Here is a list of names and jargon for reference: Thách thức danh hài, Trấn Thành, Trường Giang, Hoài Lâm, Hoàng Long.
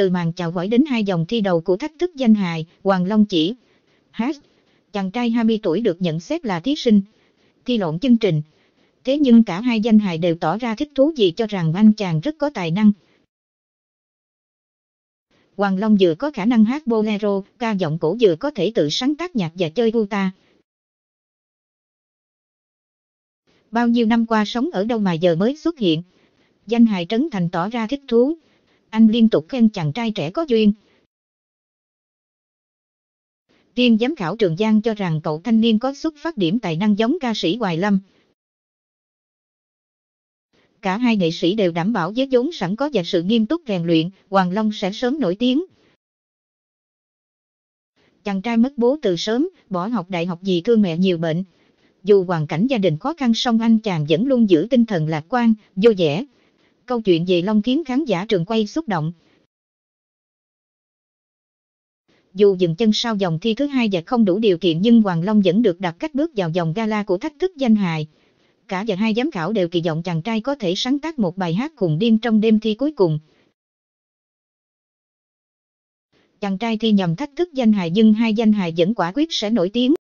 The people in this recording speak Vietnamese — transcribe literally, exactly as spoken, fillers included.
từ màn chào hỏi đến hai dòng thi đầu của thách thức danh hài, Hoàng Long chỉ. Hát, chàng trai hai mươi tuổi được nhận xét là thí sinh, thi lộn chương trình. Thế nhưng cả hai danh hài đều tỏ ra thích thú gì cho rằng anh chàng rất có tài năng. Hoàng Long vừa có khả năng hát bolero, ca giọng cổ vừa có thể tự sáng tác nhạc và chơi guitar. Bao nhiêu năm qua sống ở đâu mà giờ mới xuất hiện. Danh hài Trấn Thành tỏ ra thích thú. Anh liên tục khen chàng trai trẻ có duyên. Riêng giám khảo Trường Giang cho rằng cậu thanh niên có xuất phát điểm tài năng giống ca sĩ Hoài Lâm. Cả hai nghệ sĩ đều đảm bảo với vốn sẵn có và sự nghiêm túc rèn luyện, Hoàng Long sẽ sớm nổi tiếng. Chàng trai mất bố từ sớm, bỏ học đại học vì thương mẹ nhiều bệnh. Dù hoàn cảnh gia đình khó khăn song anh chàng vẫn luôn giữ tinh thần lạc quan, vô vẻ. Câu chuyện về Long khiến khán giả trường quay xúc động. Dù dừng chân sau vòng thi thứ hai và không đủ điều kiện nhưng Hoàng Long vẫn được đặt cách bước vào vòng gala của thách thức danh hài. Cả và hai giám khảo đều kỳ vọng chàng trai có thể sáng tác một bài hát khùng điên trong đêm thi cuối cùng. Chàng trai thi nhầm thách thức danh hài nhưng hai danh hài vẫn quả quyết sẽ nổi tiếng.